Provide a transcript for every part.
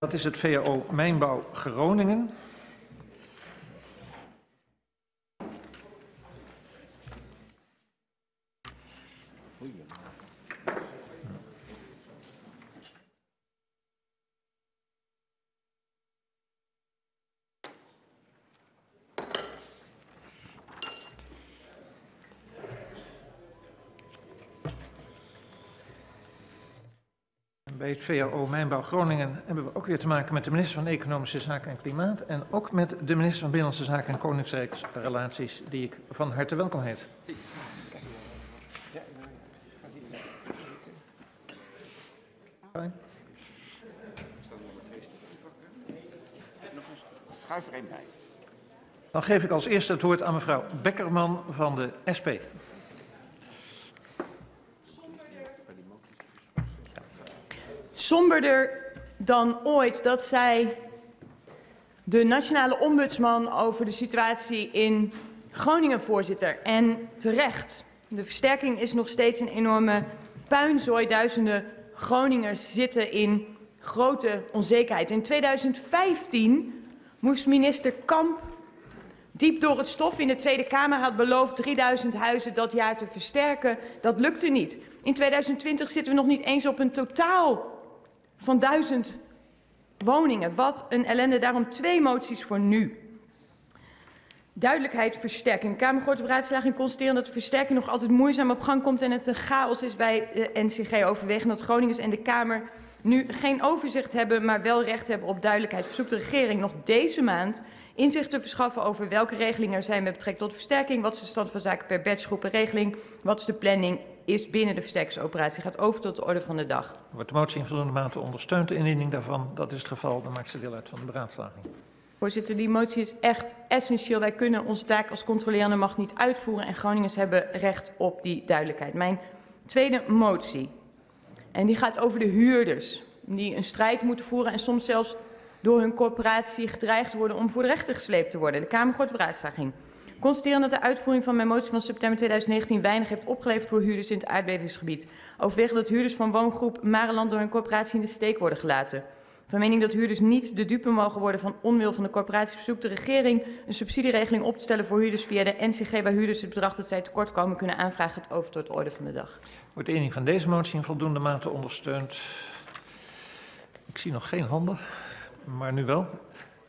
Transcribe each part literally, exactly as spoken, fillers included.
Dat is het V A O Mijnbouw Groningen. Bij het V A O Mijnbouw Groningen hebben we ook weer te maken met de minister van Economische Zaken en Klimaat en ook met de minister van Binnenlandse Zaken en Koninkrijksrelaties, die ik van harte welkom heet. Dan geef ik als eerste het woord aan mevrouw Beckerman van de S P. Somberder dan ooit dat zij de nationale ombudsman over de situatie in Groningen, voorzitter. En terecht. De versterking is nog steeds een enorme puinzooi. Duizenden Groningers zitten in grote onzekerheid. In tweeduizend vijftien moest minister Kamp diep door het stof. In de Tweede Kamer had beloofd drieduizend huizen dat jaar te versterken. Dat lukte niet. In tweeduizend twintig zitten we nog niet eens op een totaal van duizend woningen. Wat een ellende. Daarom twee moties voor nu. Duidelijkheid versterking. De Kamer gooit op raadslaging constateren dat de versterking nog altijd moeizaam op gang komt en het een chaos is bij de N C G. Overwegen dat Groningers en de Kamer nu geen overzicht hebben, maar wel recht hebben op duidelijkheid. Verzoekt de regering nog deze maand inzicht te verschaffen over welke regelingen er zijn met betrekking tot versterking. Wat is de stand van zaken per batchgroepenregeling? Wat is de planning? Is binnen de versterkingsoperatie. Gaat over tot de orde van de dag. Wordt de motie in voldoende mate ondersteund, de indiening daarvan? Dat is het geval. Dan maakt ze deel uit van de beraadslaging. Voorzitter, die motie is echt essentieel. Wij kunnen onze taak als controlerende macht niet uitvoeren en Groningers hebben recht op die duidelijkheid. Mijn tweede motie, en die gaat over de huurders die een strijd moeten voeren en soms zelfs door hun corporatie gedreigd worden om voor de rechter gesleept te worden. De Kamer gooit op raadslaging. Constateren dat de uitvoering van mijn motie van september tweeduizend negentien weinig heeft opgeleverd voor huurders in het aardbevingsgebied. Overwegen dat huurders van woongroep Mareland door hun corporatie in de steek worden gelaten. Van mening dat huurders niet de dupe mogen worden van onwil van de corporatie, verzoekt de regering een subsidieregeling op te stellen voor huurders via de N C G, waar huurders het bedrag dat zij tekortkomen kunnen aanvragen. Het over tot de orde van de dag. Wordt de inning van deze motie in voldoende mate ondersteund? Ik zie nog geen handen, maar nu wel.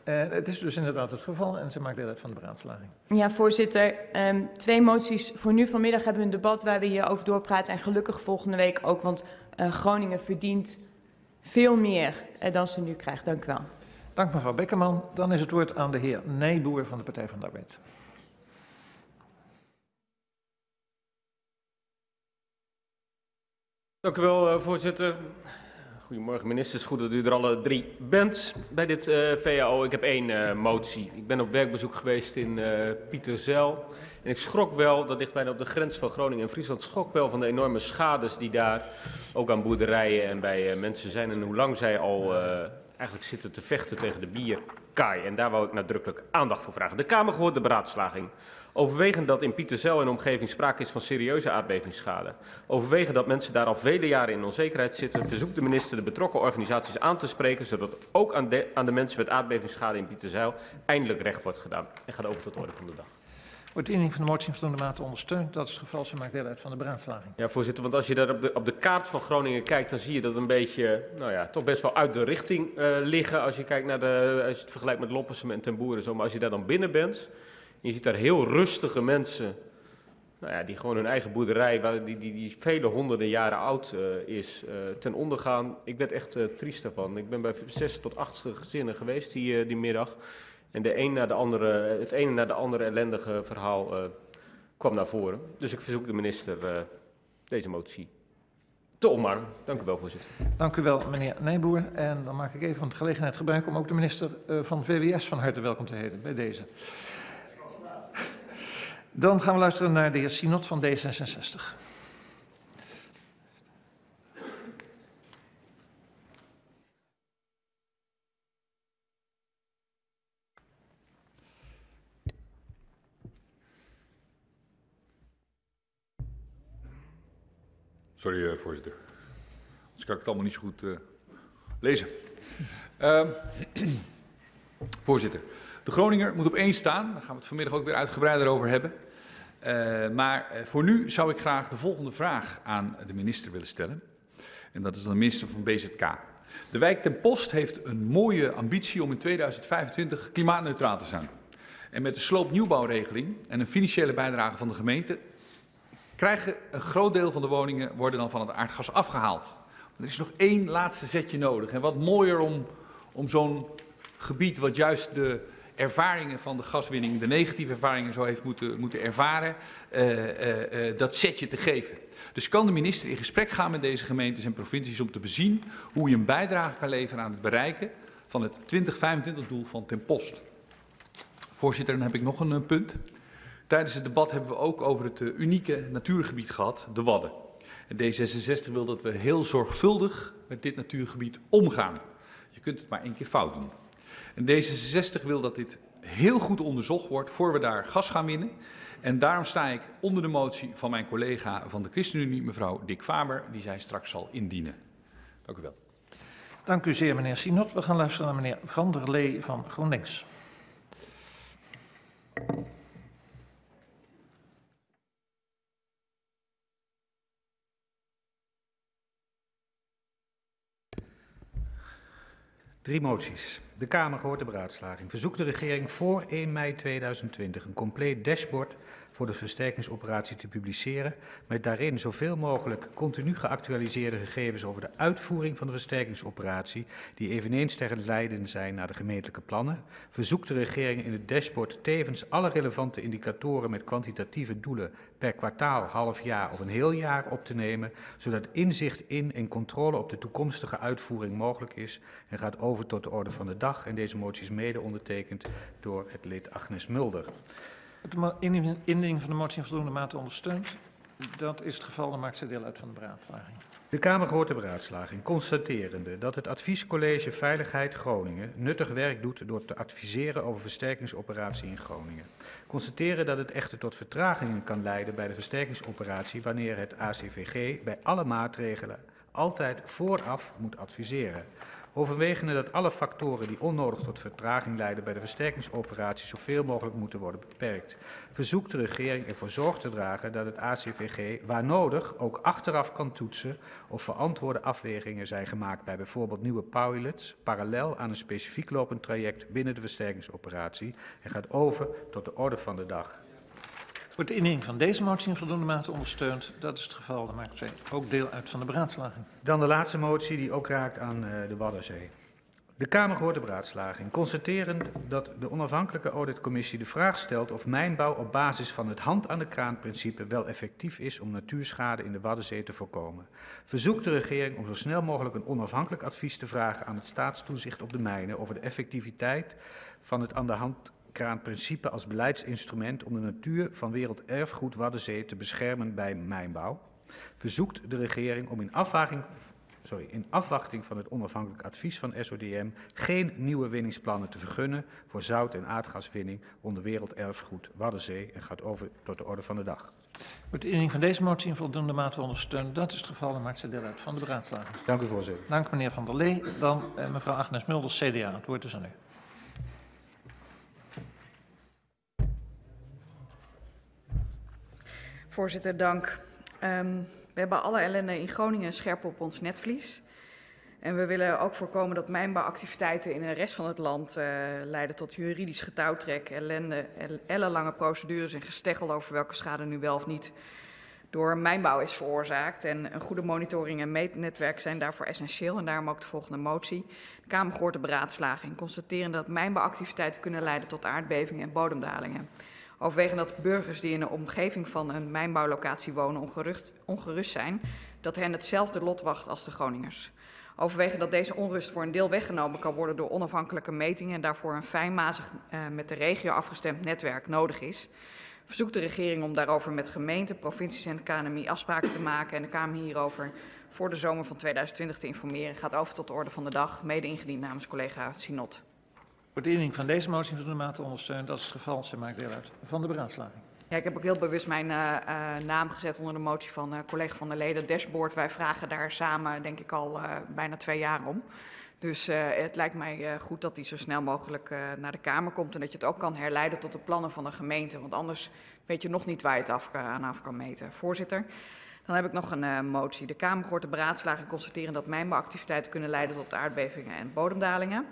Uh, het is dus inderdaad het geval en ze maakt deel uit van de beraadslaging. Ja, voorzitter. Um, twee moties voor nu. Vanmiddag hebben we een debat waar we hierover doorpraten en gelukkig volgende week ook, want uh, Groningen verdient veel meer uh, dan ze nu krijgt. Dank u wel. Dank mevrouw Beckerman. Dan is het woord aan de heer Nijboer van de Partij van de Arbeid. Dank u wel, uh, voorzitter. Goedemorgen ministers, goed dat u er alle drie bent bij dit uh, V A O. Ik heb één uh, motie. Ik ben op werkbezoek geweest in uh, Pieterzijl en ik schrok wel, dat ligt bijna op de grens van Groningen en Friesland, schrok wel van de enorme schades die daar ook aan boerderijen en bij uh, mensen zijn en hoe lang zij al uh, eigenlijk zitten te vechten tegen de bierkaai. En daar wou ik nadrukkelijk aandacht voor vragen. De Kamer gehoord de beraadslaging. Overwegen dat in Pieterzijl en omgeving sprake is van serieuze aardbevingsschade. Overwegen dat mensen daar al vele jaren in onzekerheid zitten. Verzoekt de minister de betrokken organisaties aan te spreken, zodat ook aan de, aan de mensen met aardbevingsschade in Pieterzijl eindelijk recht wordt gedaan. En gaat over tot de orde van de dag. Wordt de indiening van de motie in voldoende mate ondersteund? Dat is het geval. Ze maakt deel uit van de beraadslaging. Ja, voorzitter, want als je daar op de, op de kaart van Groningen kijkt, dan zie je dat een beetje, nou ja, toch best wel uit de richting uh, liggen. Als je kijkt naar de, als je het vergelijkt met Loppersum en Ten Boer en zo. Maar als je daar dan binnen bent. Je ziet daar heel rustige mensen, nou ja, die gewoon hun eigen boerderij, waar die, die, die vele honderden jaren oud uh, is, uh, ten onder gaan. Ik werd echt uh, triest daarvan. Ik ben bij zes tot acht gezinnen geweest die, uh, die middag. En de een na de andere, het ene na de andere ellendige verhaal uh, kwam naar voren. Dus ik verzoek de minister uh, deze motie te omarmen. Dank u wel, voorzitter. Dank u wel, meneer Nijboer. En dan maak ik even van de gelegenheid gebruik om ook de minister uh, van V W S van harte welkom te heten bij deze. Dan gaan we luisteren naar de heer Sienot van D zesenzestig. Sorry, voorzitter. Anders kan ik het allemaal niet zo goed uh, lezen. Uh, voorzitter, de Groninger moet op één staan. Daar gaan we het vanmiddag ook weer uitgebreider over hebben. Uh, maar voor nu zou ik graag de volgende vraag aan de minister willen stellen. En dat is dan de minister van B Z K. De wijk Ten Post heeft een mooie ambitie om in tweeduizend vijfentwintig klimaatneutraal te zijn. En met de sloopnieuwbouwregeling en een financiële bijdrage van de gemeente krijgen een groot deel van de woningen worden dan van het aardgas afgehaald. Er is nog één laatste zetje nodig. En wat mooier om, om zo'n gebied wat juist de ervaringen van de gaswinning, de negatieve ervaringen zo heeft moeten, moeten ervaren, uh, uh, dat setje te geven. Dus kan de minister in gesprek gaan met deze gemeentes en provincies om te bezien hoe je een bijdrage kan leveren aan het bereiken van het twintig vijfentwintig-doel van Ten Post? Voorzitter, dan heb ik nog een uh, punt. Tijdens het debat hebben we ook over het uh, unieke natuurgebied gehad, de Wadden. En D zesenzestig wil dat we heel zorgvuldig met dit natuurgebied omgaan. Je kunt het maar één keer fout doen. En D zesenzestig wil dat dit heel goed onderzocht wordt voor we daar gas gaan winnen. En daarom sta ik onder de motie van mijn collega van de ChristenUnie, mevrouw Dik-Faber, die zij straks zal indienen. Dank u wel. Dank u zeer, meneer Sienot. We gaan luisteren naar meneer Van der Lee van GroenLinks. Drie moties. De Kamer hoort de beraadslaging. Verzoekt de regering voor één mei tweeduizend twintig een compleet dashboard voor de versterkingsoperatie te publiceren, met daarin zoveel mogelijk continu geactualiseerde gegevens over de uitvoering van de versterkingsoperatie, die eveneens te leiden zijn naar de gemeentelijke plannen. Verzoekt de regering in het dashboard tevens alle relevante indicatoren met kwantitatieve doelen per kwartaal, half jaar of een heel jaar op te nemen, zodat inzicht in en controle op de toekomstige uitvoering mogelijk is, en gaat over tot de orde van de dag. En deze motie is mede ondertekend door het lid Agnes Mulder. De indiening van de motie in voldoende mate ondersteund. Dat is het geval, dan maakt zij deel uit van de beraadslaging. De Kamer hoort de beraadslaging, constaterende dat het adviescollege Veiligheid Groningen nuttig werk doet door te adviseren over versterkingsoperatie in Groningen. Constateren dat het echter tot vertragingen kan leiden bij de versterkingsoperatie wanneer het A C V G bij alle maatregelen altijd vooraf moet adviseren. Overwegende dat alle factoren die onnodig tot vertraging leiden bij de versterkingsoperatie zoveel mogelijk moeten worden beperkt, verzoekt de regering ervoor zorg te dragen dat het A C V G waar nodig ook achteraf kan toetsen of verantwoorde afwegingen zijn gemaakt bij bijvoorbeeld nieuwe pilots, parallel aan een specifiek lopend traject binnen de versterkingsoperatie, en gaat over tot de orde van de dag. Wordt de indiening van deze motie in voldoende mate ondersteund? Dat is het geval. Dan maakt zij ook deel uit van de beraadslaging. Dan de laatste motie die ook raakt aan uh, de Waddenzee. De Kamer hoort de beraadslaging, constaterend dat de onafhankelijke auditcommissie de vraag stelt of mijnbouw op basis van het hand-aan-de-kraan-principe wel effectief is om natuurschade in de Waddenzee te voorkomen. Verzoekt de regering om zo snel mogelijk een onafhankelijk advies te vragen aan het staatstoezicht op de mijnen over de effectiviteit van het aan de hand kraanprincipe als beleidsinstrument om de natuur van werelderfgoed Waddenzee te beschermen bij mijnbouw. Verzoekt de regering om in afwachting, sorry, in afwachting van het onafhankelijk advies van S O D M geen nieuwe winningsplannen te vergunnen voor zout- en aardgaswinning onder werelderfgoed Waddenzee, en gaat over tot de orde van de dag. Wordt de indiening van deze motie in voldoende mate ondersteund? Dat is het geval. Dan maakt zij deel uit van de beraadslaging. Dank u, voorzitter. Dank meneer Van der Lee. Dan eh, mevrouw Agnes Mulder, C D A. Het woord is aan u. Voorzitter, dank. Um, we hebben alle ellende in Groningen scherp op ons netvlies. En we willen ook voorkomen dat mijnbouwactiviteiten in de rest van het land uh, leiden tot juridisch getouwtrek, ellende, ellenlange procedures en gesteggel over welke schade nu wel of niet door mijnbouw is veroorzaakt. En een goede monitoring en meetnetwerk zijn daarvoor essentieel. En daarom ook de volgende motie. De Kamer hoort de beraadslaging, constateren dat mijnbouwactiviteiten kunnen leiden tot aardbevingen en bodemdalingen. Overwegen dat burgers die in de omgeving van een mijnbouwlocatie wonen ongerust, ongerust zijn dat hen hetzelfde lot wacht als de Groningers. Overwegen dat deze onrust voor een deel weggenomen kan worden door onafhankelijke metingen en daarvoor een fijnmazig eh, met de regio afgestemd netwerk nodig is. Verzoekt de regering om daarover met gemeenten, provincies en de K N M I afspraken te maken en de Kamer hierover voor de zomer van tweeduizend twintig te informeren. Gaat over tot de orde van de dag, mede ingediend namens collega Sienot. Wordt de indiening van deze motie in voldoende mate ondersteund? Dat is het geval. Ze maakt deel uit van de beraadslaging. Ja, ik heb ook heel bewust mijn uh, uh, naam gezet onder de motie van uh, collega Van der Lee. Dashboard, wij vragen daar samen, denk ik, al uh, bijna twee jaar om. Dus uh, het lijkt mij uh, goed dat die zo snel mogelijk uh, naar de Kamer komt en dat je het ook kan herleiden tot de plannen van de gemeente. Want anders weet je nog niet waar je het af, uh, aan af kan meten. Voorzitter, dan heb ik nog een uh, motie. De Kamer hoort de beraadslaging constateren dat mijnbouwactiviteiten kunnen leiden tot aardbevingen en bodemdalingen.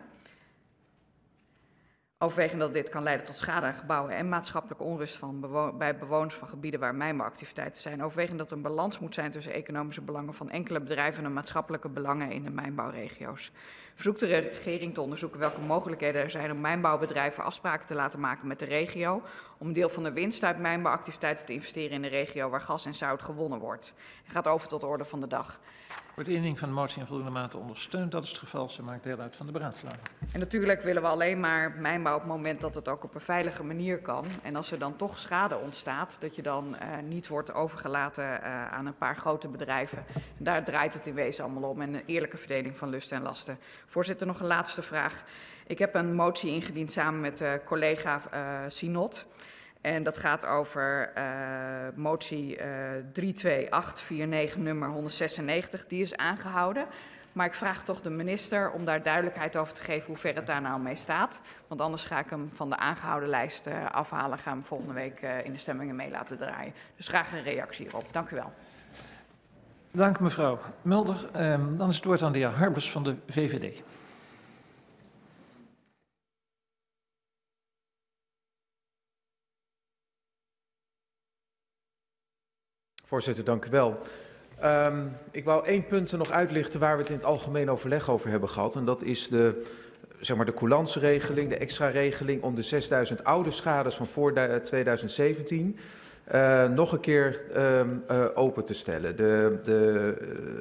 Overwegend dat dit kan leiden tot schade aan gebouwen en maatschappelijke onrust van bewo- bij bewoners van gebieden waar mijnbouwactiviteiten zijn. Overwegend dat er een balans moet zijn tussen economische belangen van enkele bedrijven en maatschappelijke belangen in de mijnbouwregio's. Verzoekt de regering te onderzoeken welke mogelijkheden er zijn om mijnbouwbedrijven afspraken te laten maken met de regio. Om een deel van de winst uit mijnbouwactiviteiten te investeren in de regio waar gas en zout gewonnen wordt. Het gaat over tot de orde van de dag. Wordt de indiening van de motie in voldoende mate ondersteund? Dat is het geval. Ze maakt deel uit van de beraadslaging. En natuurlijk willen we alleen maar mijnbouw op het moment dat het ook op een veilige manier kan. En als er dan toch schade ontstaat, dat je dan uh, niet wordt overgelaten uh, aan een paar grote bedrijven. En daar draait het in wezen allemaal om. En een eerlijke verdeling van lusten en lasten. Voorzitter, nog een laatste vraag. Ik heb een motie ingediend samen met uh, collega uh, Sienot. En dat gaat over uh, motie uh, drie twee acht vier negen nummer honderdzesennegentig. Die is aangehouden. Maar ik vraag toch de minister om daar duidelijkheid over te geven hoe ver het daar nou mee staat. Want anders ga ik hem van de aangehouden lijst uh, afhalen en ga hem volgende week uh, in de stemmingen mee laten draaien. Dus graag een reactie hierop. Dank u wel. Dank mevrouw Mulder. Uh, dan is het woord aan de heer Harbers van de V V D. Voorzitter, dank u wel. Um, ik wou één punt nog uitlichten waar we het in het algemeen overleg over hebben gehad. En dat is de, zeg maar, de coulanceregeling, de extra regeling om de zesduizend oude schades van voor twintig zeventien uh, nog een keer um, uh, open te stellen. De, de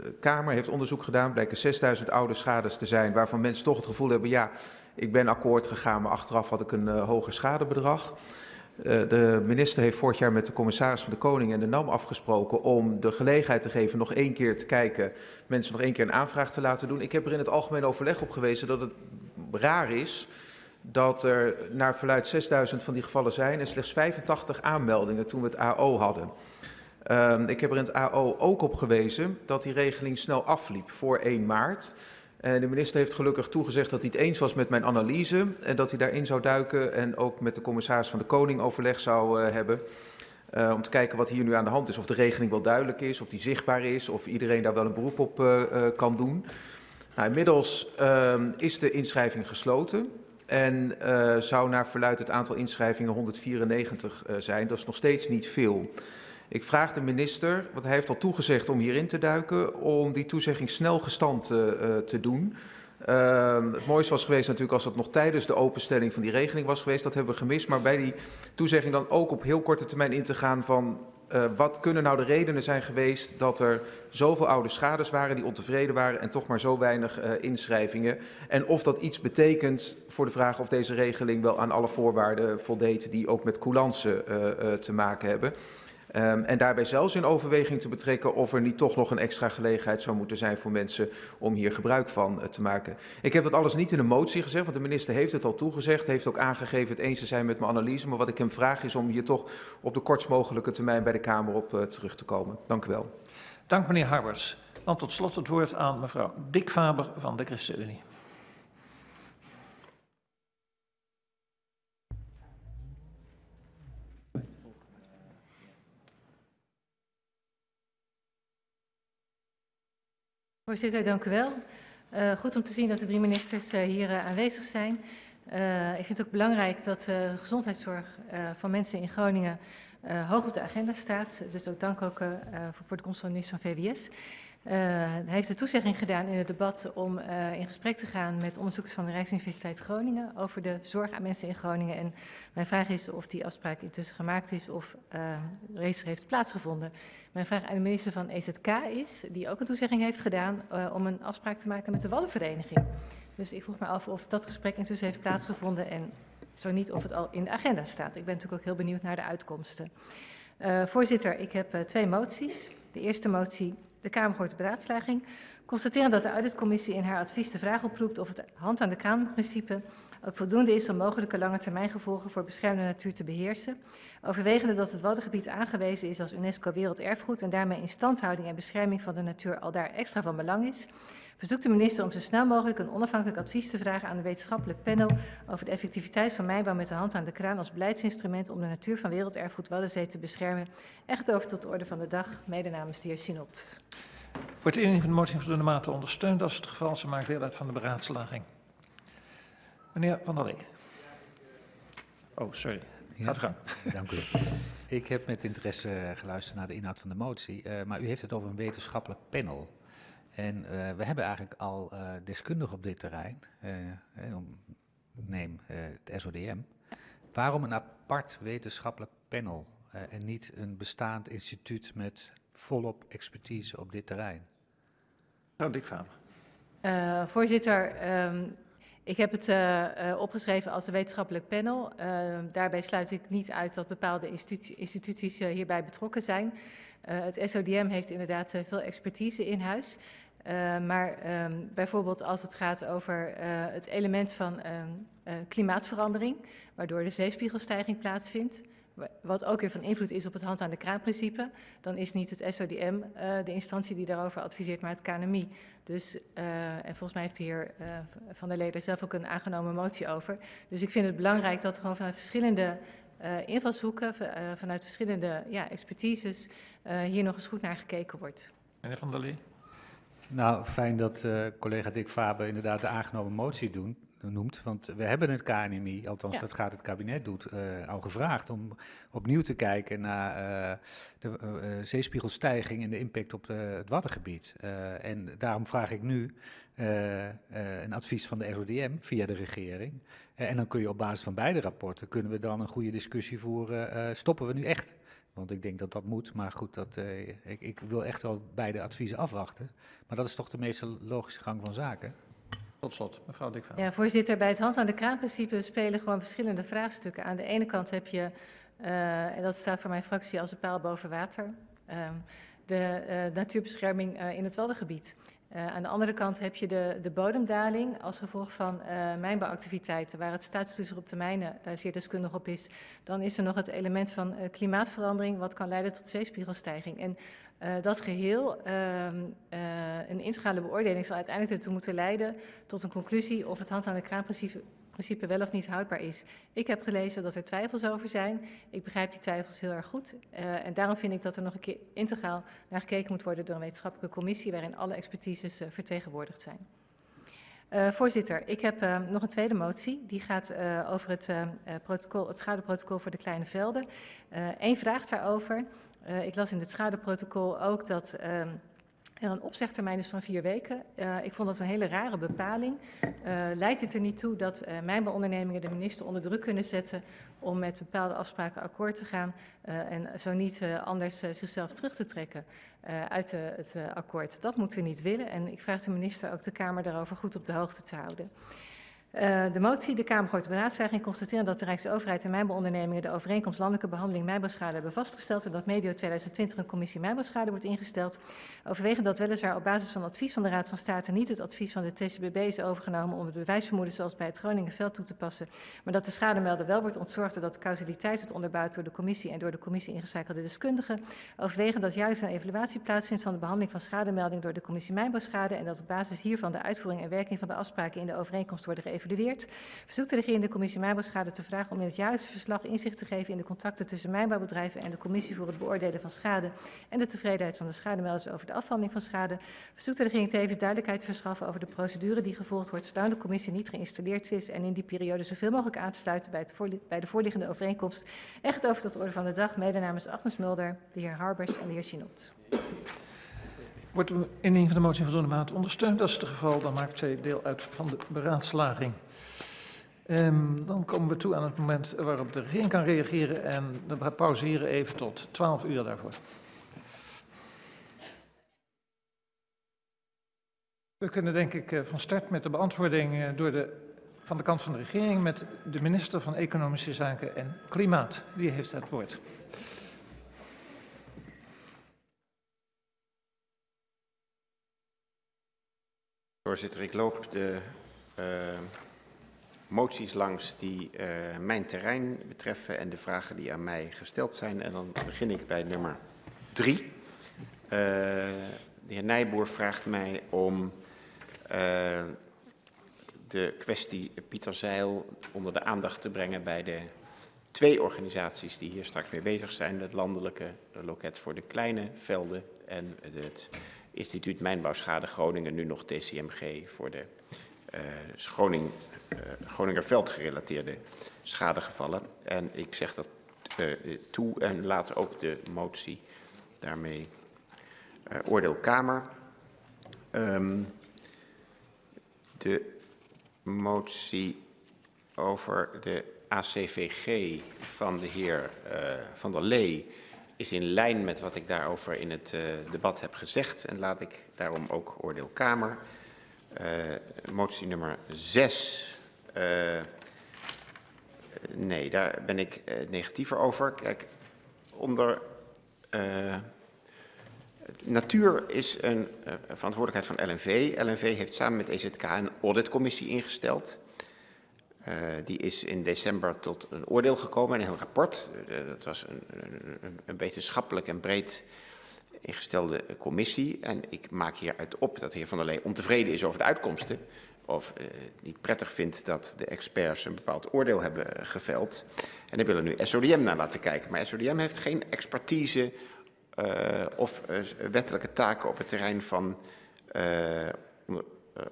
uh, Kamer heeft onderzoek gedaan, blijken zesduizend oude schades te zijn waarvan mensen toch het gevoel hebben, ja, ik ben akkoord gegaan, maar achteraf had ik een uh, hoger schadebedrag. De minister heeft vorig jaar met de commissaris van de Koning en de NAM afgesproken om de gelegenheid te geven nog één keer te kijken, mensen nog één keer een aanvraag te laten doen. Ik heb er in het algemeen overleg op gewezen dat het raar is dat er naar verluidt zesduizend van die gevallen zijn en slechts vijfentachtig aanmeldingen toen we het A O hadden. Uh, ik heb er in het A O ook op gewezen dat die regeling snel afliep voor één maart. En de minister heeft gelukkig toegezegd dat hij het eens was met mijn analyse en dat hij daarin zou duiken en ook met de commissaris van de Koning overleg zou uh, hebben. Uh, om te kijken wat hier nu aan de hand is. Of de regeling wel duidelijk is, of die zichtbaar is, of iedereen daar wel een beroep op uh, uh, kan doen. Nou, inmiddels uh, is de inschrijving gesloten en uh, zou naar verluidt het aantal inschrijvingen honderdvierennegentig uh, zijn. Dat is nog steeds niet veel. Ik vraag de minister, want hij heeft al toegezegd om hierin te duiken, om die toezegging snel gestand uh, te doen. Uh, het mooiste was geweest natuurlijk als dat nog tijdens de openstelling van die regeling was geweest. Dat hebben we gemist. Maar bij die toezegging dan ook op heel korte termijn in te gaan van uh, wat kunnen nou de redenen zijn geweest dat er zoveel oude schades waren die ontevreden waren en toch maar zo weinig uh, inschrijvingen. En of dat iets betekent voor de vraag of deze regeling wel aan alle voorwaarden voldeed die ook met coulance uh, uh, te maken hebben. Um, en daarbij zelfs in overweging te betrekken of er niet toch nog een extra gelegenheid zou moeten zijn voor mensen om hier gebruik van uh, te maken. Ik heb dat alles niet in een motie gezegd, want de minister heeft het al toegezegd, heeft ook aangegeven het eens te zijn met mijn analyse. Maar wat ik hem vraag is om hier toch op de kortst mogelijke termijn bij de Kamer op uh, terug te komen. Dank u wel. Dank meneer Harbers. Dan tot slot het woord aan mevrouw Dik-Faber van de ChristenUnie. Voorzitter, dank u wel. Uh, goed om te zien dat de drie ministers uh, hier uh, aanwezig zijn. Uh, ik vind het ook belangrijk dat de uh, gezondheidszorg uh, van mensen in Groningen uh, hoog op de agenda staat. Dus ook dank ook, uh, voor, voor de komst van de minister van V W S. Uh, hij heeft de toezegging gedaan in het debat om uh, in gesprek te gaan met onderzoekers van de Rijksuniversiteit Groningen over de zorg aan mensen in Groningen. En mijn vraag is of die afspraak intussen gemaakt is of uh, reeds heeft plaatsgevonden. Mijn vraag aan de minister van E Z K is, die ook een toezegging heeft gedaan uh, om een afspraak te maken met de Waddenvereniging. Dus ik vroeg me af of dat gesprek intussen heeft plaatsgevonden en zo niet of het al in de agenda staat. Ik ben natuurlijk ook heel benieuwd naar de uitkomsten. Uh, voorzitter, ik heb uh, twee moties. De eerste motie, de Kamer hoort de beraadslaging. Constateren dat de auditcommissie in haar advies de vraag oproept of het hand aan de kraan principe ook voldoende is om mogelijke langetermijngevolgen voor beschermde natuur te beheersen, overwegende dat het Waddengebied aangewezen is als UNESCO Werelderfgoed en daarmee instandhouding en bescherming van de natuur aldaar extra van belang is, verzoekt de minister om zo snel mogelijk een onafhankelijk advies te vragen aan een wetenschappelijk panel over de effectiviteit van mijnbouw met de hand aan de kraan als beleidsinstrument om de natuur van Werelderfgoed Waddenzee te beschermen. Echt over tot de orde van de dag, mede namens de heer Sienot. Wordt de indiening van de motie in voldoende mate ondersteund? Als het geval, ze maakt deel uit van de beraadslaging. Meneer Van der Lee. Oh, sorry. Gaat u gang. Ja, dank u. Ik heb met interesse geluisterd naar de inhoud van de motie, uh, maar u heeft het over een wetenschappelijk panel. En uh, we hebben eigenlijk al uh, deskundigen op dit terrein, uh, neem uh, het S O D M. Waarom een apart wetenschappelijk panel uh, en niet een bestaand instituut met volop expertise op dit terrein? Nou, Dik-Faber. Uh, voorzitter, um, ik heb het uh, uh, opgeschreven als een wetenschappelijk panel. Uh, daarbij sluit ik niet uit dat bepaalde institu instituties uh, hierbij betrokken zijn. Uh, het S O D M heeft inderdaad uh, veel expertise in huis. Uh, maar um, bijvoorbeeld als het gaat over uh, het element van um, uh, klimaatverandering, waardoor de zeespiegelstijging plaatsvindt, wat ook weer van invloed is op het hand aan de kraan-principe, dan is niet het S O D M uh, de instantie die daarover adviseert, maar het K N M I. Dus, uh, en volgens mij heeft de heer uh, Van der Lee daar zelf ook een aangenomen motie over. Dus ik vind het belangrijk dat gewoon vanuit verschillende uh, invalshoeken, uh, vanuit verschillende ja, expertises, uh, hier nog eens goed naar gekeken wordt. Meneer Van der Lee. Nou, fijn dat uh, collega Dik-Faber inderdaad de aangenomen motie doen. noemt, want we hebben het K N M I, althans ja. dat gaat het kabinet doet, uh, al gevraagd om opnieuw te kijken naar uh, de uh, zeespiegelstijging en de impact op de, het Waddengebied. Uh, en daarom vraag ik nu uh, uh, een advies van de S O D M via de regering. Uh, en dan kun je op basis van beide rapporten, kunnen we dan een goede discussie voeren, uh, stoppen we nu echt? Want ik denk dat dat moet, maar goed, dat, uh, ik, ik wil echt wel beide adviezen afwachten. Maar dat is toch de meest logische gang van zaken? Tot slot, mevrouw Dik-Faber. Ja, voorzitter, bij het hand aan de kraan-principe spelen gewoon verschillende vraagstukken. Aan de ene kant heb je, uh, en dat staat voor mijn fractie als een paal boven water, uh, de uh, natuurbescherming uh, in het Waddengebied. Uh, aan de andere kant heb je de, de bodemdaling als gevolg van uh, mijnbouwactiviteiten, waar het staatstoezicht op termijnen uh, zeer deskundig op is. Dan is er nog het element van uh, klimaatverandering, wat kan leiden tot zeespiegelstijging. En uh, dat geheel, uh, uh, een integrale beoordeling, zal uiteindelijk ertoe moeten leiden tot een conclusie of het hand aan de kraanprincipe principe wel of niet houdbaar is. Ik heb gelezen dat er twijfels over zijn. Ik begrijp die twijfels heel erg goed. Uh, en daarom vind ik dat er nog een keer integraal naar gekeken moet worden door een wetenschappelijke commissie waarin alle expertises uh, vertegenwoordigd zijn. Uh, voorzitter, ik heb uh, nog een tweede motie. Die gaat uh, over het, uh, protocol, het schadeprotocol voor de kleine velden. Eén uh, vraag daarover. Uh, ik las in het schadeprotocol ook dat Uh, Er een opzegtermijn is van vier weken. Uh, ik vond dat een hele rare bepaling. Uh, leidt dit er niet toe dat uh, mijnbouwondernemingen de minister onder druk kunnen zetten om met bepaalde afspraken akkoord te gaan uh, en zo niet uh, anders uh, zichzelf terug te trekken uh, uit uh, het uh, akkoord? Dat moeten we niet willen en ik vraag de minister ook de Kamer daarover goed op de hoogte te houden. Uh, de motie, de Kamer gooit de beraadslaging, constateren dat de Rijksoverheid en mijnbouwondernemingen de overeenkomst landelijke behandeling mijnbouwschade hebben vastgesteld en dat medio tweeduizend twintig een commissie mijnbouwschade wordt ingesteld. Overwegend dat weliswaar op basis van advies van de Raad van State niet het advies van de T C B B is overgenomen om het bewijsvermoeden zoals bij het Groningenveld toe te passen, maar dat de schademelder wel wordt ontzorgd en dat de causaliteit wordt onderbouwd door de commissie en door de commissie ingeschakelde deskundigen. Overwegend dat jaarlijks een evaluatie plaatsvindt van de behandeling van schademelding door de commissie mijnbouwschade en dat op basis hiervan de uitvoering en werking van de afspraken in de overeenkomst worden geëvalueerd. Verzoekt de regering de commissie mijnbouwschade te vragen om in het jaarlijkse verslag inzicht te geven in de contacten tussen mijnbouwbedrijven en de commissie voor het beoordelen van schade en de tevredenheid van de schademelders over de afhandeling van schade. Verzoekt de regering tevens duidelijkheid te verschaffen over de procedure die gevolgd wordt zodat de commissie niet geïnstalleerd is en in die periode zoveel mogelijk aan te sluiten bij, het voorli bij de voorliggende overeenkomst. Echt over tot de orde van de dag, mede namens Agnes Mulder, de heer Harbers en de heer Sienot. Wordt de indiening van de motie in voldoende mate ondersteund? Dat is het geval, dan maakt zij deel uit van de beraadslaging. Um, dan komen we toe aan het moment waarop de regering kan reageren en we pauzeren even tot twaalf uur daarvoor. We kunnen denk ik van start met de beantwoording door de, van de kant van de regering met de minister van Economische Zaken en Klimaat. Die heeft het woord. Voorzitter, ik loop de uh, moties langs die uh, mijn terrein betreffen en de vragen die aan mij gesteld zijn. En dan begin ik bij nummer drie. Uh, de heer Nijboer vraagt mij om uh, de kwestie Pieterzijl onder de aandacht te brengen bij de twee organisaties die hier straks mee bezig zijn. Het Landelijke Loket voor de Kleine Velden en het Instituut Mijnbouwschade Groningen, nu nog T C M G, voor de uh, Groning, uh, Groninger veldgerelateerde schadegevallen. En ik zeg dat uh, toe en laat ook de motie daarmee uh, oordeel Kamer. Um, de motie over de A C V G van de heer uh, Van der Lee is in lijn met wat ik daarover in het uh, debat heb gezegd. En laat ik daarom ook oordeel Kamer. Uh, motie nummer zes. Uh, nee, daar ben ik uh, negatiever over. Kijk, onder... Uh, natuur is een uh, verantwoordelijkheid van L N V. L N V heeft samen met E Z K een auditcommissie ingesteld. Uh, die is in december tot een oordeel gekomen en een heel rapport. Uh, dat was een, een, een wetenschappelijk en breed ingestelde commissie. En ik maak hieruit op dat de heer Van der Lee ontevreden is over de uitkomsten. Of uh, niet prettig vindt dat de experts een bepaald oordeel hebben geveld. En daar willen we nu S O D M naar laten kijken. Maar S O D M heeft geen expertise uh, of uh, wettelijke taken op het terrein van... Uh,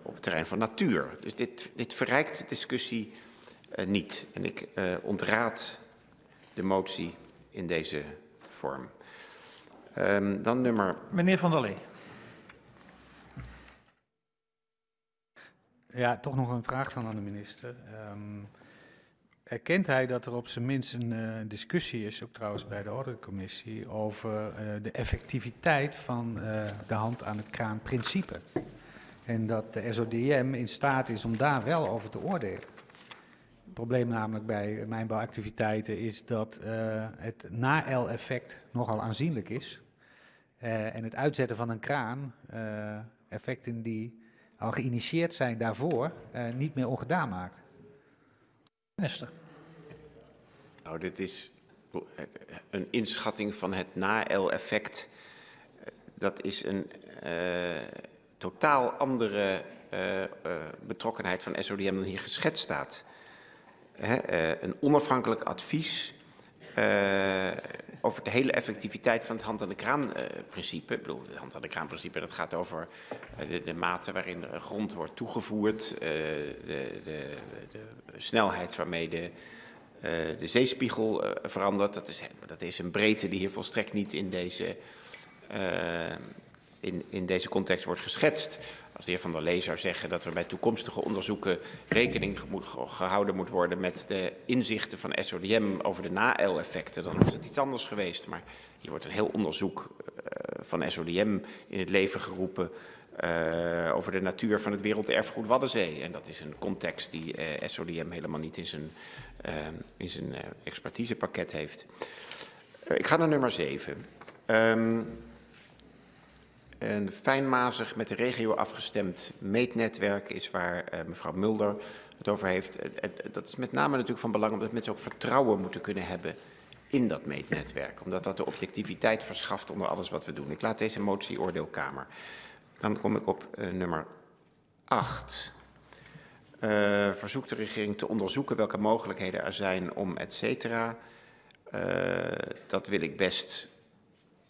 op het terrein van natuur. Dus dit, dit verrijkt de discussie uh, niet. En ik uh, ontraad de motie in deze vorm. Um, dan nummer... Meneer Van der Lee. Ja, toch nog een vraag dan aan de minister. Um, erkent hij dat er op zijn minst een uh, discussie is, ook trouwens bij de auditcommissie, over uh, de effectiviteit van uh, de hand aan het kraan principe? En dat de S O D M in staat is om daar wel over te oordelen. Het probleem namelijk bij mijnbouwactiviteiten is dat uh, het na-el-effect nogal aanzienlijk is. Uh, en het uitzetten van een kraan, uh, effecten die al geïnitieerd zijn daarvoor, uh, niet meer ongedaan maakt. Minister. Nou, dit is een inschatting van het na-el-effect. Dat is een... Uh, totaal andere uh, uh, betrokkenheid van S O D M dan hier geschetst staat. Hè? Uh, een onafhankelijk advies uh, over de hele effectiviteit van het hand-aan-de-kraan-principe. Uh, Ik bedoel, het hand-aan-de-kraan-principe, dat gaat over uh, de, de mate waarin grond wordt toegevoerd, uh, de, de, de snelheid waarmee de, uh, de zeespiegel uh, verandert. Dat is, dat is een breedte die hier volstrekt niet in deze... Uh, In, in deze context wordt geschetst. Als de heer Van der Lee zou zeggen dat er bij toekomstige onderzoeken rekening moet, gehouden moet worden met de inzichten van S O D M over de na-el-effecten, dan was het iets anders geweest. Maar hier wordt een heel onderzoek uh, van S O D M in het leven geroepen uh, over de natuur van het werelderfgoed Waddenzee. En dat is een context die uh, S O D M helemaal niet in zijn, uh, in zijn uh, expertisepakket heeft. Uh, ik ga naar nummer zeven. Um, Een fijnmazig met de regio afgestemd meetnetwerk is waar uh, mevrouw Mulder het over heeft. Dat is met name natuurlijk van belang omdat mensen ook vertrouwen moeten kunnen hebben in dat meetnetwerk. Omdat dat de objectiviteit verschaft onder alles wat we doen. Ik laat deze motie oordeel Kamer. Dan kom ik op uh, nummer acht. Uh, verzoekt de regering te onderzoeken welke mogelijkheden er zijn om et cetera. Uh, dat wil ik best...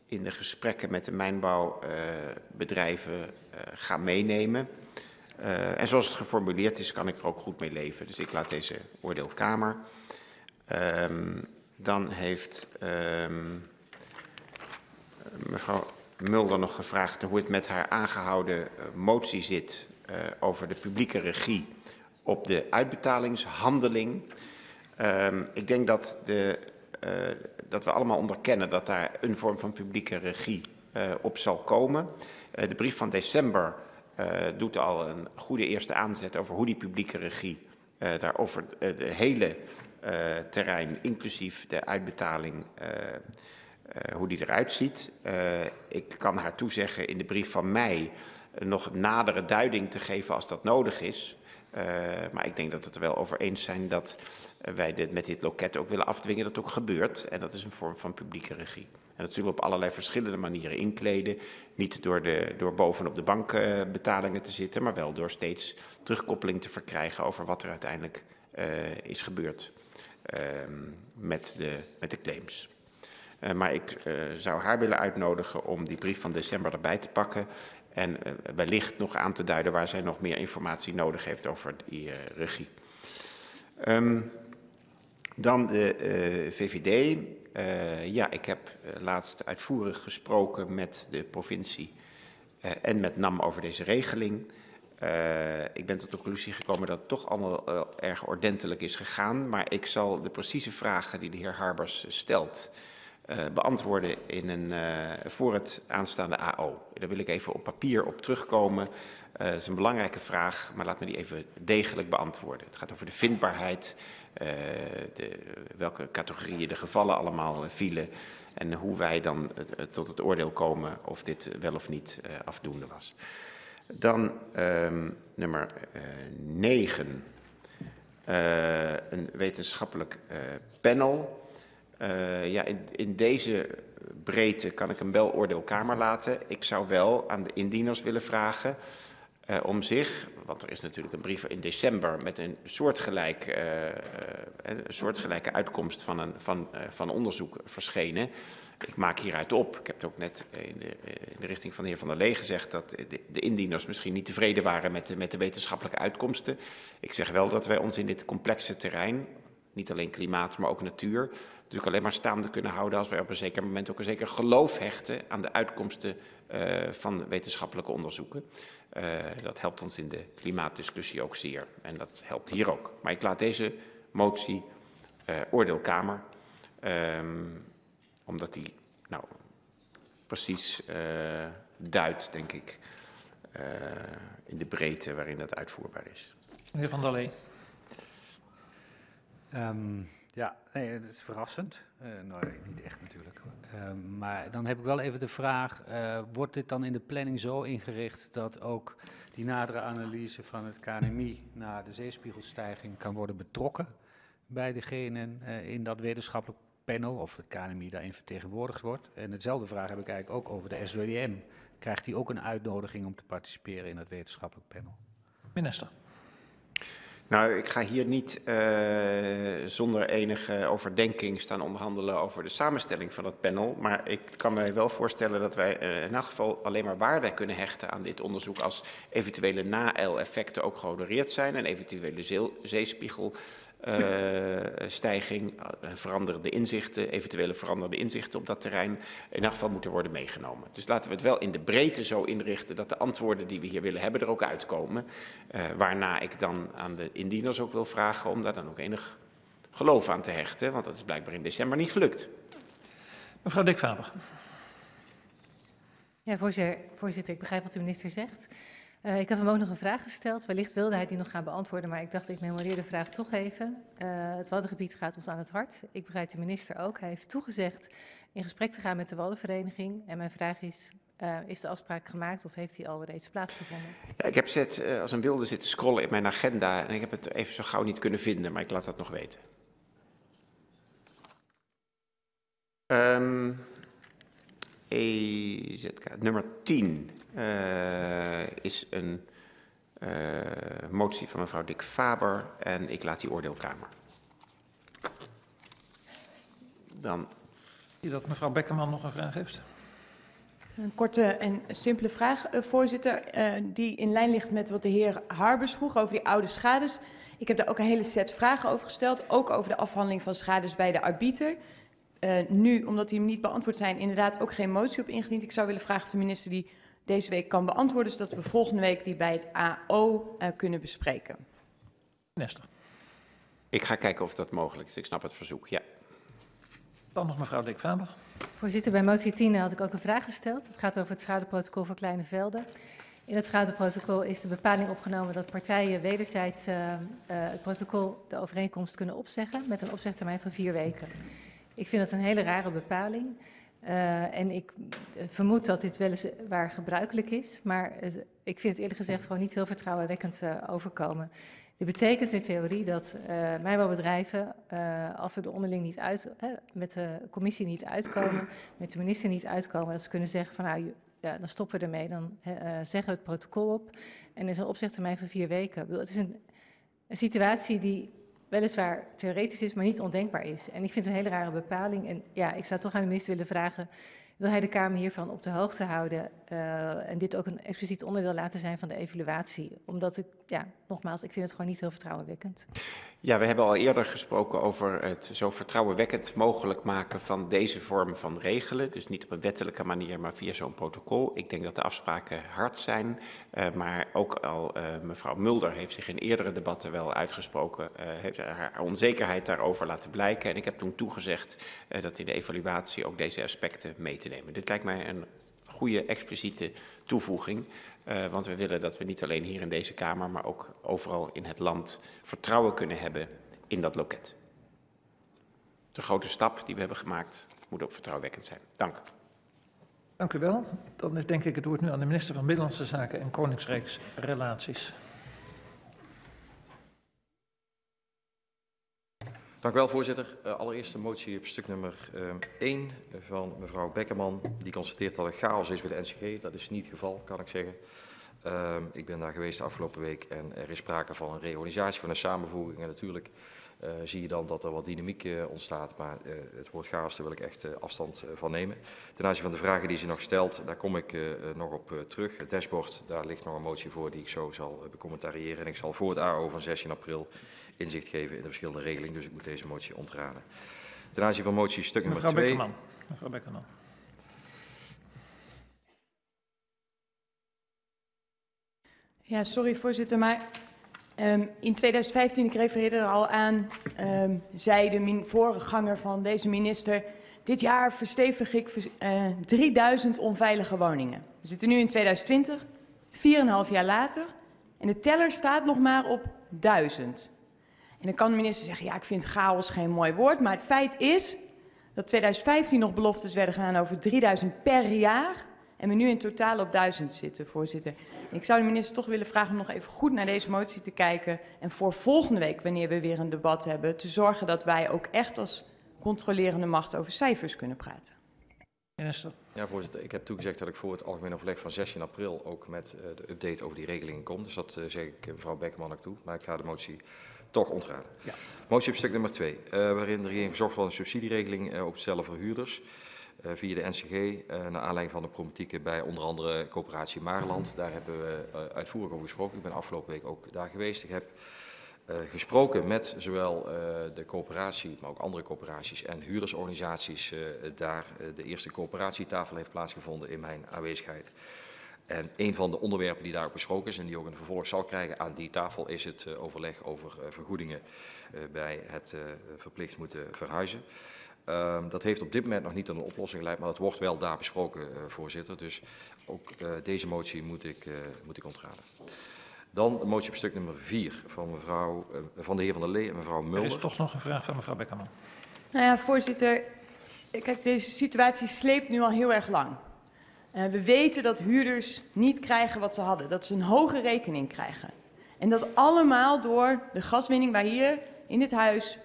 in de gesprekken met de mijnbouwbedrijven uh, uh, gaan meenemen. Uh, en zoals het geformuleerd is, kan ik er ook goed mee leven. Dus ik laat deze oordeel Kamer. Um, dan heeft um, mevrouw Mulder nog gevraagd hoe het met haar aangehouden uh, motie zit uh, over de publieke regie op de uitbetalingshandeling. Um, ik denk dat de... Uh, dat we allemaal onderkennen dat daar een vorm van publieke regie uh, op zal komen. Uh, de brief van december uh, doet al een goede eerste aanzet over hoe die publieke regie uh, daar over het uh, hele uh, terrein, inclusief de uitbetaling, uh, uh, hoe die eruit ziet. Uh, ik kan haar toezeggen in de brief van mei uh, nog nadere duiding te geven als dat nodig is. Uh, maar ik denk dat we het er wel over eens zijn dat wij dit, met dit loket ook willen afdwingen dat het ook gebeurt. En dat is een vorm van publieke regie. En dat zullen we op allerlei verschillende manieren inkleden. Niet door, de, door bovenop de bankbetalingen uh, te zitten, maar wel door steeds terugkoppeling te verkrijgen over wat er uiteindelijk uh, is gebeurd uh, met, de, met de claims. Uh, maar ik uh, zou haar willen uitnodigen om die brief van december erbij te pakken. En uh, wellicht nog aan te duiden waar zij nog meer informatie nodig heeft over die uh, regie. Um, dan de uh, V V D. Uh, ja, ik heb uh, laatst uitvoerig gesproken met de provincie uh, en met NAM over deze regeling. Uh, ik ben tot de conclusie gekomen dat het toch allemaal uh, erg ordentelijk is gegaan. Maar ik zal de precieze vragen die de heer Harbers stelt uh, beantwoorden in een, uh, voor het aanstaande A O. Daar wil ik even op papier op terugkomen. Uh, dat is een belangrijke vraag, maar laat me die even degelijk beantwoorden. Het gaat over de vindbaarheid. Uh, de, welke categorieën de gevallen allemaal vielen en hoe wij dan uh, tot het oordeel komen of dit wel of niet uh, afdoende was. Dan uh, nummer uh, negen, uh, een wetenschappelijk uh, panel. Uh, ja, in, in deze breedte kan ik hem wel oordeel Kamer laten. Ik zou wel aan de indieners willen vragen Uh, om zich, want er is natuurlijk een brief in december met een, soortgelijk, uh, een soortgelijke uitkomst van, een, van, uh, van onderzoek verschenen. Ik maak hieruit op, ik heb het ook net in de, in de richting van de heer Van der Lee gezegd, dat de, de indieners misschien niet tevreden waren met de, met de wetenschappelijke uitkomsten. Ik zeg wel dat wij ons in dit complexe terrein, niet alleen klimaat, maar ook natuur, natuurlijk alleen maar staande kunnen houden als wij op een zeker moment ook een zeker geloof hechten aan de uitkomsten uh, van wetenschappelijke onderzoeken. Uh, dat helpt ons in de klimaatdiscussie ook zeer en dat helpt hier ook. Maar ik laat deze motie uh, oordeel Kamer, um, omdat die nou precies uh, duidt, denk ik, uh, in de breedte waarin dat uitvoerbaar is. Meneer Van der Lee. Um, ja, nee, het is verrassend. Uh, nou, niet echt natuurlijk. Uh, maar dan heb ik wel even de vraag, uh, wordt dit dan in de planning zo ingericht dat ook die nadere analyse van het K N M I naar de zeespiegelstijging kan worden betrokken bij degenen uh, in dat wetenschappelijk panel of het K N M I daarin vertegenwoordigd wordt? En hetzelfde vraag heb ik eigenlijk ook over de S O D M. Krijgt die ook een uitnodiging om te participeren in dat wetenschappelijk panel? Minister. Nou, ik ga hier niet uh, zonder enige overdenking staan onderhandelen over de samenstelling van dat panel. Maar ik kan mij wel voorstellen dat wij uh, in elk geval alleen maar waarde kunnen hechten aan dit onderzoek als eventuele na-eil-effecten ook gehonoreerd zijn. En eventuele zee zeespiegelstijging, uh, veranderde inzichten, eventuele veranderde inzichten op dat terrein in elk geval moeten worden meegenomen. Dus laten we het wel in de breedte zo inrichten dat de antwoorden die we hier willen hebben er ook uitkomen. Uh, waarna ik dan aan de indieners ook wil vragen om daar dan ook enig geloof aan te hechten, want dat is blijkbaar in december niet gelukt. Mevrouw Dik-Faber. Ja, voorzitter, voorzitter, ik begrijp wat de minister zegt. Uh, ik heb hem ook nog een vraag gesteld. Wellicht wilde hij die nog gaan beantwoorden, maar ik dacht ik memoreer de vraag toch even. Uh, het Waddengebied gaat ons aan het hart. Ik begrijp de minister ook. Hij heeft toegezegd in gesprek te gaan met de Waddenvereniging. En mijn vraag is, Uh, is de afspraak gemaakt of heeft die al reeds plaatsgevonden? Ja, ik heb zet, uh, als een wilde zitten scrollen in mijn agenda en ik heb het even zo gauw niet kunnen vinden, maar ik laat dat nog weten. Um, E Z K, nummer tien uh, is een uh, motie van mevrouw Dik-Faber en ik laat die oordeelkamer. Dan. Zie dat mevrouw Beckerman nog een vraag heeft? Een korte en simpele vraag, voorzitter, die in lijn ligt met wat de heer Harbers vroeg over die oude schades. Ik heb daar ook een hele set vragen over gesteld, ook over de afhandeling van schades bij de arbiter. Nu, omdat die niet beantwoord zijn, inderdaad ook geen motie op ingediend. Ik zou willen vragen of de minister die deze week kan beantwoorden, zodat we volgende week die bij het A O kunnen bespreken. Minister. Ik ga kijken of dat mogelijk is. Ik snap het verzoek, ja. Dan nog mevrouw Dik-Faber. Voorzitter, bij motie tien had ik ook een vraag gesteld. Het gaat over het schadeprotocol voor kleine velden. In het schadeprotocol is de bepaling opgenomen dat partijen wederzijds uh, uh, het protocol, de overeenkomst, kunnen opzeggen met een opzegtermijn van vier weken. Ik vind dat een hele rare bepaling. Uh, en ik vermoed dat dit weliswaar gebruikelijk is, maar uh, ik vind het eerlijk gezegd gewoon niet heel vertrouwenwekkend uh, overkomen. Dit betekent in theorie dat uh, mijnbouwbedrijven, uh, als ze er onderling niet uit, uh, met de commissie niet uitkomen, met de minister niet uitkomen, dat ze kunnen zeggen van nou, ja, dan stoppen we ermee, dan uh, zeggen we het protocol op en is een opzegtermijn van vier weken. Ik bedoel, het is een, een situatie die weliswaar theoretisch is, maar niet ondenkbaar is. En ik vind het een hele rare bepaling. En ja, ik zou toch aan de minister willen vragen, wil hij de Kamer hiervan op de hoogte houden uh, en dit ook een expliciet onderdeel laten zijn van de evaluatie? Omdat ik, ja, nogmaals, ik vind het gewoon niet heel vertrouwenwekkend. Ja, we hebben al eerder gesproken over het zo vertrouwenwekkend mogelijk maken van deze vorm van regelen. Dus niet op een wettelijke manier, maar via zo'n protocol. Ik denk dat de afspraken hard zijn, uh, maar ook al uh, mevrouw Mulder heeft zich in eerdere debatten wel uitgesproken, uh, heeft haar onzekerheid daarover laten blijken. En ik heb toen toegezegd uh, dat in de evaluatie ook deze aspecten mee te nemen. Dit lijkt mij een goede expliciete toevoeging, uh, want we willen dat we niet alleen hier in deze Kamer, maar ook overal in het land vertrouwen kunnen hebben in dat loket. De grote stap die we hebben gemaakt moet ook vertrouwenwekkend zijn. Dank. Dank u wel. Dan is denk ik het woord nu aan de minister van Binnenlandse Zaken en Koninkrijksrelaties. Dank u wel, voorzitter. Uh, allereerst de motie op stuk nummer één uh, van mevrouw Beckerman. Die constateert dat er chaos is bij de N C G. Dat is niet het geval, kan ik zeggen. Uh, ik ben daar geweest de afgelopen week en er is sprake van een reorganisatie, van een samenvoeging. En natuurlijk uh, zie je dan dat er wat dynamiek uh, ontstaat. Maar uh, het woord chaos, daar wil ik echt uh, afstand uh, van nemen. Ten aanzien van de vragen die ze nog stelt, daar kom ik uh, nog op uh, terug. Het dashboard, daar ligt nog een motie voor die ik zo zal uh, becommentariëren. En ik zal voor het A O van zestien april... inzicht geven in de verschillende regelingen, dus ik moet deze motie ontraden. Ten aanzien van motie stuk nummer twee... Mevrouw Beckerman. Mevrouw Beckerman. Ja, sorry voorzitter, maar um, in tweeduizend vijftien, ik refereerde er al aan, um, zei de min, voorganger van deze minister, dit jaar verstevig ik uh, drieduizend onveilige woningen. We zitten nu in tweeduizend twintig, vier en een half jaar later, en de teller staat nog maar op duizend. En dan kan de minister zeggen, ja, ik vind chaos geen mooi woord, maar het feit is dat tweeduizend vijftien nog beloftes werden gedaan over drieduizend per jaar en we nu in totaal op duizend zitten, voorzitter. En ik zou de minister toch willen vragen om nog even goed naar deze motie te kijken en voor volgende week, wanneer we weer een debat hebben, te zorgen dat wij ook echt als controlerende macht over cijfers kunnen praten. Minister. Ja, voorzitter. Ik heb toegezegd dat ik voor het algemeen overleg van zestien april ook met uh, de update over die regelingen kom. Dus dat uh, zeg ik mevrouw Beckerman ook toe, maar ik ga de motie toch ontraden. Ja. Motie op stuk nummer twee, uh, waarin de regering verzocht wordt een subsidieregeling uh, op te stellen voor huurders uh, via de N C G, uh, naar aanleiding van de problematieken bij onder andere coöperatie Mareland. Daar hebben we uh, uitvoerig over gesproken. Ik ben afgelopen week ook daar geweest. Ik heb uh, gesproken met zowel uh, de coöperatie, maar ook andere coöperaties en huurdersorganisaties uh, daar. Uh, de eerste coöperatietafel heeft plaatsgevonden in mijn aanwezigheid. En een van de onderwerpen die daarop besproken is en die ook een vervolg zal krijgen aan die tafel is het overleg over vergoedingen bij het verplicht moeten verhuizen. Dat heeft op dit moment nog niet tot een oplossing geleid, maar dat wordt wel daar besproken, voorzitter. Dus ook deze motie moet ik, moet ik ontraden. Dan de motie op stuk nummer vier van, mevrouw, van de heer Van der Lee en mevrouw Mulder. Er is toch nog een vraag van mevrouw Beckerman. Nou ja, voorzitter. Kijk, deze situatie sleept nu al heel erg lang. We weten dat huurders niet krijgen wat ze hadden, dat ze een hoge rekening krijgen. En dat allemaal door de gaswinning waar hier in dit huis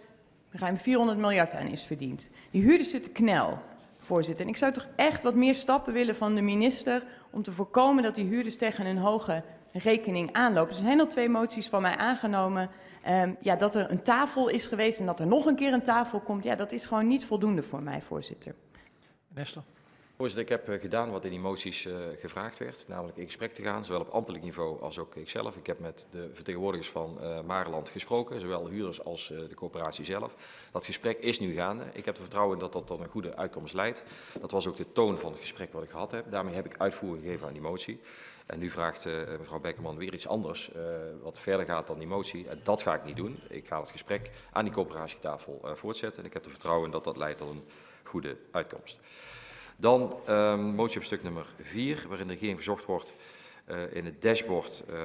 ruim vierhonderd miljard aan is verdiend. Die huurders zitten knel, voorzitter. En ik zou toch echt wat meer stappen willen van de minister om te voorkomen dat die huurders tegen een hoge rekening aanlopen. Er zijn al twee moties van mij aangenomen. Um, ja, dat er een tafel is geweest en dat er nog een keer een tafel komt, ja, dat is gewoon niet voldoende voor mij, voorzitter. Minister. Voorzitter, ik heb gedaan wat in die moties uh, gevraagd werd, namelijk in gesprek te gaan, zowel op ambtelijk niveau als ook ikzelf. Ik heb met de vertegenwoordigers van uh, Mareland gesproken, zowel huurders als uh, de coöperatie zelf. Dat gesprek is nu gaande. Ik heb er vertrouwen in dat dat tot een goede uitkomst leidt. Dat was ook de toon van het gesprek wat ik gehad heb. Daarmee heb ik uitvoering gegeven aan die motie. En nu vraagt uh, mevrouw Beckerman weer iets anders, uh, wat verder gaat dan die motie. En dat ga ik niet doen. Ik ga het gesprek aan die coöperatietafel uh, voortzetten. En ik heb er vertrouwen in dat dat leidt tot een goede uitkomst. Dan um, motie op stuk nummer vier, waarin de regering verzocht wordt Uh, in het dashboard, uh,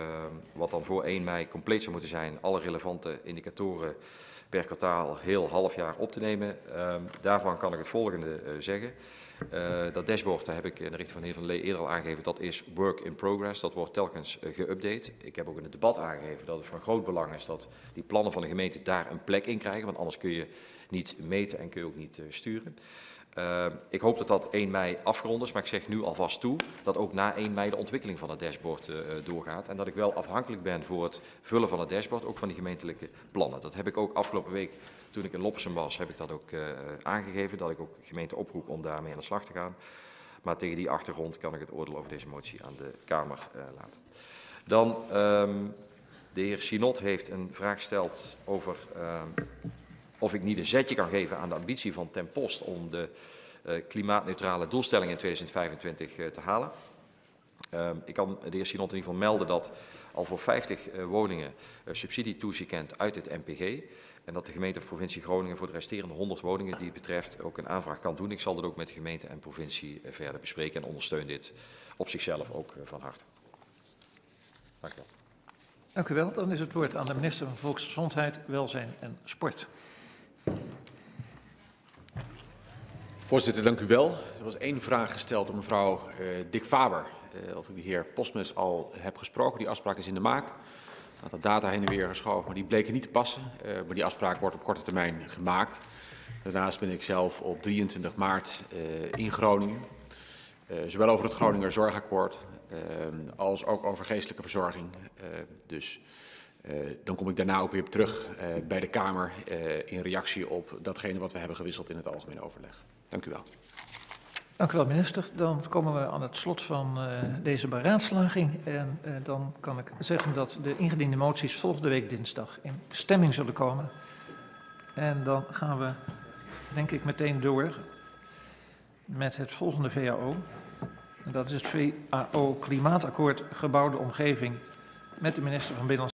wat dan voor één mei compleet zou moeten zijn, alle relevante indicatoren per kwartaal heel half jaar op te nemen. Uh, daarvan kan ik het volgende uh, zeggen. Uh, dat dashboard, daar heb ik in de richting van de heer Van der Lee eerder al aangegeven, dat is work in progress. Dat wordt telkens uh, geüpdate. Ik heb ook in het debat aangegeven dat het van groot belang is dat die plannen van de gemeente daar een plek in krijgen, want anders kun je niet meten en kun je ook niet uh, sturen. Uh, ik hoop dat dat één mei afgerond is, maar ik zeg nu alvast toe dat ook na één mei de ontwikkeling van het dashboard uh, doorgaat. En dat ik wel afhankelijk ben voor het vullen van het dashboard, ook van die gemeentelijke plannen. Dat heb ik ook afgelopen week, toen ik in Loppersum was, heb ik dat ook uh, aangegeven. Dat ik ook gemeenten oproep om daarmee aan de slag te gaan. Maar tegen die achtergrond kan ik het oordeel over deze motie aan de Kamer uh, laten. Dan, um, de heer Sienot heeft een vraag gesteld over... Uh, Of ik niet een zetje kan geven aan de ambitie van Ten Post om de uh, klimaatneutrale doelstelling in tweeduizend vijfentwintig uh, te halen. Uh, ik kan de heer Sienot in ieder geval melden dat al voor vijftig uh, woningen uh, subsidie toegekend uit het N P G. En dat de gemeente of provincie Groningen voor de resterende honderd woningen die het betreft ook een aanvraag kan doen. Ik zal dat ook met de gemeente en provincie uh, verder bespreken en ondersteun dit op zichzelf ook uh, van harte. Dank u wel. Dank u wel. Dan is het woord aan de minister van Volksgezondheid, Welzijn en Sport. Voorzitter, dank u wel. Er was één vraag gesteld door mevrouw uh, Dik-Faber. Uh, of ik de heer Postmes al heb gesproken. Die afspraak is in de maak. Er had de data heen en weer geschoven, maar die bleken niet te passen. Uh, maar die afspraak wordt op korte termijn gemaakt. Daarnaast ben ik zelf op drieëntwintig maart uh, in Groningen. Uh, zowel over het Groninger Zorgakkoord uh, als ook over geestelijke verzorging. Uh, dus... Uh, dan kom ik daarna ook weer terug uh, bij de Kamer uh, in reactie op datgene wat we hebben gewisseld in het algemeen overleg. Dank u wel. Dank u wel, minister. Dan komen we aan het slot van uh, deze beraadslaging. En uh, dan kan ik zeggen dat de ingediende moties volgende week dinsdag in stemming zullen komen. En dan gaan we, denk ik, meteen door met het volgende V A O. En dat is het V A O Klimaatakkoord Gebouwde Omgeving met de minister van Binnenlandse